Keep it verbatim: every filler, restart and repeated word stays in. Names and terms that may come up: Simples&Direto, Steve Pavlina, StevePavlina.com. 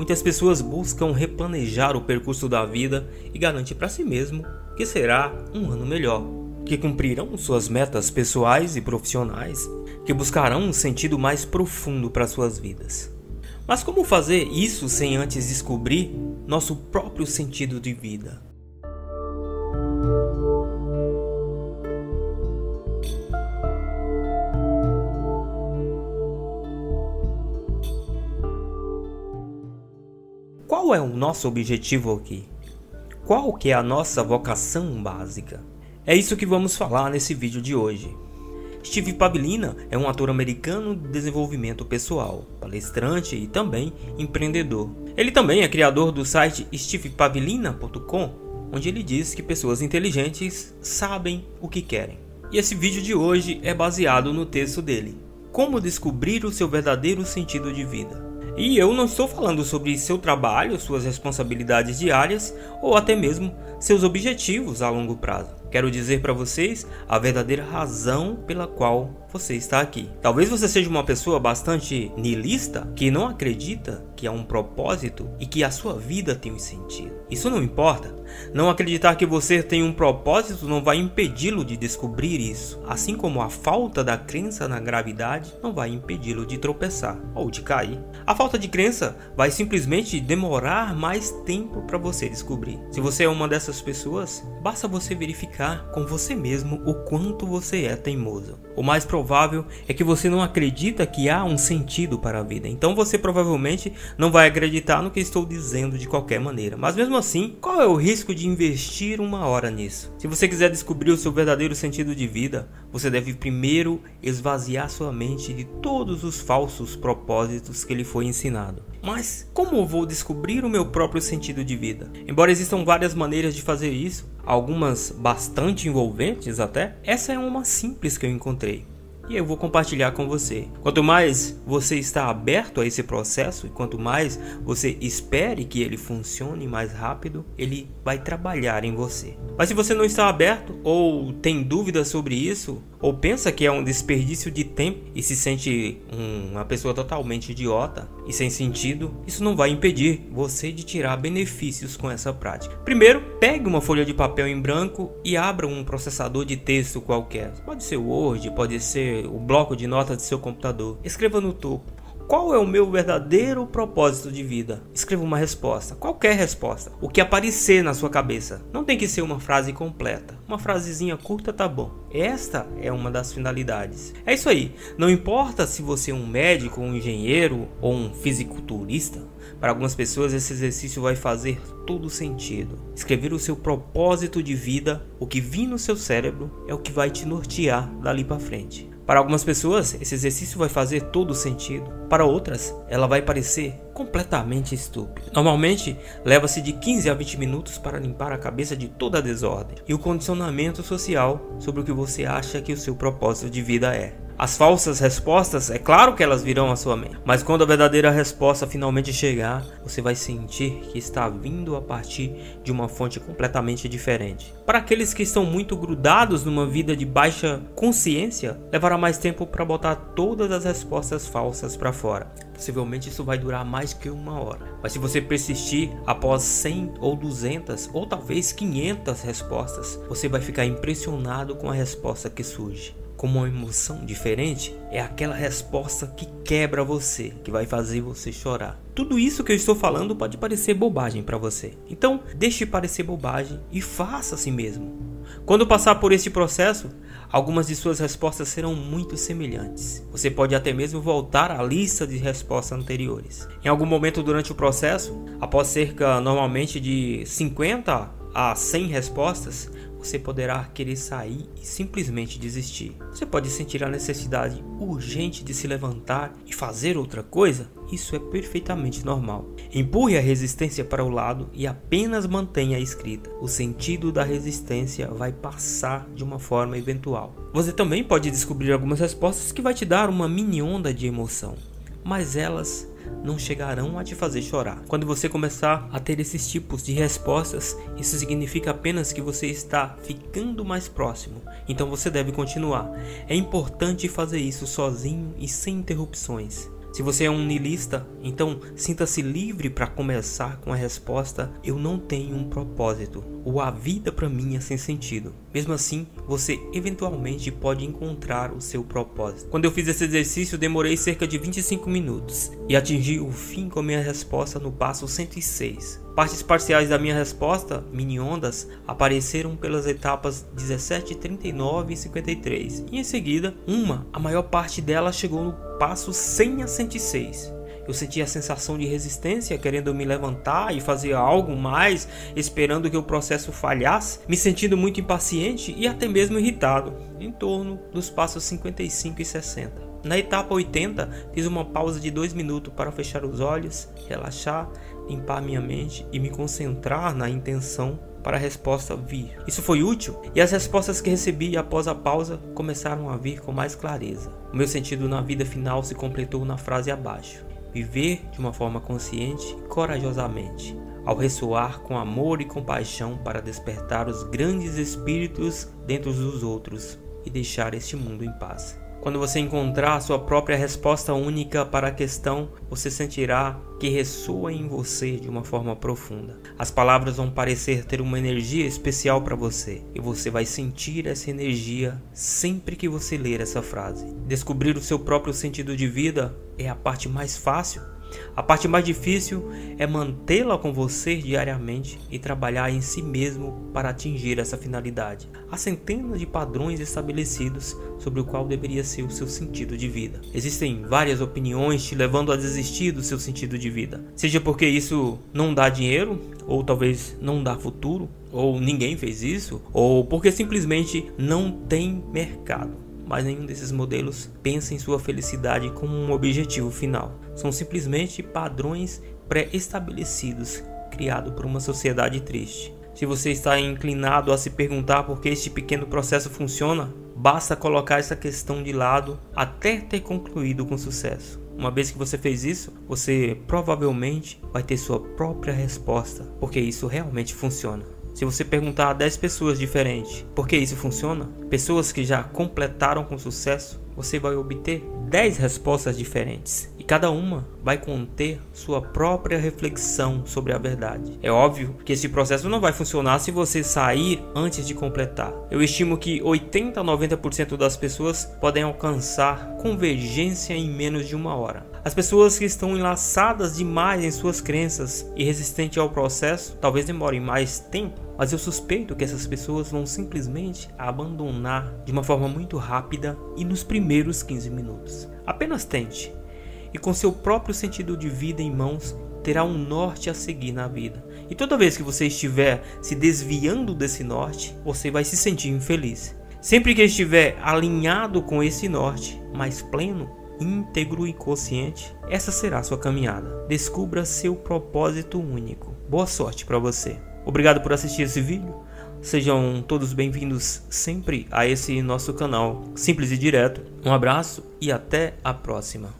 Muitas pessoas buscam replanejar o percurso da vida e garantir para si mesmo que será um ano melhor, que cumprirão suas metas pessoais e profissionais, que buscarão um sentido mais profundo para suas vidas. Mas como fazer isso sem antes descobrir nosso próprio sentido de vida? Qual é o nosso objetivo aqui? Qual que é a nossa vocação básica? É isso que vamos falar nesse vídeo de hoje. Steve Pavlina é um ator americano de desenvolvimento pessoal, palestrante e também empreendedor. Ele também é criador do site Steve Pavlina ponto com, onde ele diz que pessoas inteligentes sabem o que querem. E esse vídeo de hoje é baseado no texto dele, Como Descobrir o Seu Verdadeiro Sentido de Vida. E eu não estou falando sobre seu trabalho, suas responsabilidades diárias ou até mesmo seus objetivos a longo prazo. Quero dizer para vocês a verdadeira razão pela qual você está aqui. Talvez você seja uma pessoa bastante niilista, que não acredita que há um propósito e que a sua vida tem um sentido. Isso não importa. Não acreditar que você tem um propósito não vai impedi-lo de descobrir isso, assim como a falta da crença na gravidade não vai impedi-lo de tropeçar ou de cair. A falta de crença vai simplesmente demorar mais tempo para você descobrir. Se você é uma dessas pessoas, basta você verificar com você mesmo o quanto você é teimoso. O mais provável é que você não acredita que há um sentido para a vida, então você provavelmente não vai acreditar no que estou dizendo de qualquer maneira. Mas mesmo assim, qual é o risco de investir uma hora nisso? Se você quiser descobrir o seu verdadeiro sentido de vida, você deve primeiro esvaziar sua mente de todos os falsos propósitos que lhe foi ensinado. Mas como vou descobrir o meu próprio sentido de vida? Embora existam várias maneiras de fazer isso, algumas bastante envolventes até, essa é uma simples que eu encontrei e eu vou compartilhar com você. Quanto mais você está aberto a esse processo e quanto mais você espere que ele funcione mais rápido, ele vai trabalhar em você. Mas se você não está aberto ou tem dúvidas sobre isso, ou pensa que é um desperdício de tempo e se sente uma pessoa totalmente idiota e sem sentido, isso não vai impedir você de tirar benefícios com essa prática. Primeiro, pegue uma folha de papel em branco e abra um processador de texto qualquer. Pode ser o Word, pode ser o bloco de notas de seu computador. Escreva no topo: qual é o meu verdadeiro propósito de vida? Escreva uma resposta, qualquer resposta, o que aparecer na sua cabeça. Não tem que ser uma frase completa, uma frasezinha curta tá bom. Esta é uma das finalidades. É isso aí, não importa se você é um médico, um engenheiro ou um fisiculturista. Para algumas pessoas esse exercício vai fazer todo sentido. Escrever o seu propósito de vida, o que vir no seu cérebro é o que vai te nortear dali para frente. Para algumas pessoas, esse exercício vai fazer todo sentido. Para outras, ela vai parecer completamente estúpida. Normalmente, leva-se de quinze a vinte minutos para limpar a cabeça de toda a desordem e o condicionamento social sobre o que você acha que o seu propósito de vida é. As falsas respostas, é claro que elas virão à sua mente, mas quando a verdadeira resposta finalmente chegar, você vai sentir que está vindo a partir de uma fonte completamente diferente. Para aqueles que estão muito grudados numa vida de baixa consciência, levará mais tempo para botar todas as respostas falsas para fora. Possivelmente isso vai durar mais que uma hora. Mas se você persistir, após cem ou duzentas ou talvez quinhentas respostas, você vai ficar impressionado com a resposta que surge. Como uma emoção diferente, é aquela resposta que quebra você, que vai fazer você chorar. Tudo isso que eu estou falando pode parecer bobagem para você. Então, deixe parecer bobagem e faça assim mesmo. Quando passar por este processo, algumas de suas respostas serão muito semelhantes. Você pode até mesmo voltar à lista de respostas anteriores. Em algum momento durante o processo, após cerca normalmente de cinquenta a cem respostas, você poderá querer sair e simplesmente desistir. Você pode sentir a necessidade urgente de se levantar e fazer outra coisa. Isso é perfeitamente normal. Empurre a resistência para o lado e apenas mantenha a escrita. O sentido da resistência vai passar de uma forma eventual. Você também pode descobrir algumas respostas que vai te dar uma mini onda de emoção, mas elas não chegarão a te fazer chorar. Quando você começar a ter esses tipos de respostas, isso significa apenas que você está ficando mais próximo, então você deve continuar. É importante fazer isso sozinho e sem interrupções. Se você é um niilista, então sinta-se livre para começar com a resposta: eu não tenho um propósito, ou a vida para mim é sem sentido. Mesmo assim, você eventualmente pode encontrar o seu propósito. Quando eu fiz esse exercício, demorei cerca de vinte e cinco minutos e atingi o fim com a minha resposta no passo cento e seis. Partes parciais da minha resposta, mini-ondas, apareceram pelas etapas dezessete, trinta e nove e cinquenta e três. E em seguida, uma, a maior parte dela chegou no passo cem a cento e seis. Eu sentia a sensação de resistência, querendo me levantar e fazer algo mais, esperando que o processo falhasse, me sentindo muito impaciente e até mesmo irritado, em torno dos passos cinquenta e cinco e sessenta. Na etapa oitenta, fiz uma pausa de dois minutos para fechar os olhos, relaxar, limpar minha mente e me concentrar na intenção para a resposta vir. Isso foi útil e as respostas que recebi após a pausa começaram a vir com mais clareza. O meu sentido na vida final se completou na frase abaixo: viver de uma forma consciente e corajosamente, ao ressoar com amor e compaixão para despertar os grandes espíritos dentro dos outros e deixar este mundo em paz. Quando você encontrar a sua própria resposta única para a questão, você sentirá que ressoa em você de uma forma profunda. As palavras vão parecer ter uma energia especial para você, e você vai sentir essa energia sempre que você ler essa frase. Descobrir o seu próprio sentido de vida é a parte mais fácil. A parte mais difícil é mantê-la com você diariamente e trabalhar em si mesmo para atingir essa finalidade. Há centenas de padrões estabelecidos sobre o qual deveria ser o seu sentido de vida. Existem várias opiniões te levando a desistir do seu sentido de vida. Seja porque isso não dá dinheiro, ou talvez não dá futuro, ou ninguém fez isso, ou porque simplesmente não tem mercado. Mas nenhum desses modelos pensa em sua felicidade como um objetivo final. São simplesmente padrões pré-estabelecidos, criados por uma sociedade triste. Se você está inclinado a se perguntar por que este pequeno processo funciona, basta colocar essa questão de lado até ter concluído com sucesso. Uma vez que você fez isso, você provavelmente vai ter sua própria resposta, porque isso realmente funciona. Se você perguntar a dez pessoas diferentes por que isso funciona, pessoas que já completaram com sucesso, você vai obter dez respostas diferentes. E cada uma vai conter sua própria reflexão sobre a verdade. É óbvio que esse processo não vai funcionar se você sair antes de completar. Eu estimo que oitenta a noventa por cento das pessoas podem alcançar convergência em menos de uma hora. As pessoas que estão enlaçadas demais em suas crenças e resistentes ao processo talvez demorem mais tempo, mas eu suspeito que essas pessoas vão simplesmente abandonar de uma forma muito rápida e nos primeiros quinze minutos. Apenas tente, e com seu próprio sentido de vida em mãos, terá um norte a seguir na vida. E toda vez que você estiver se desviando desse norte, você vai se sentir infeliz. Sempre que estiver alinhado com esse norte, mais pleno, íntegro e consciente, essa será a sua caminhada. Descubra seu propósito único. Boa sorte para você. Obrigado por assistir esse vídeo, sejam todos bem-vindos sempre a esse nosso canal Simples e Direto, um abraço e até a próxima.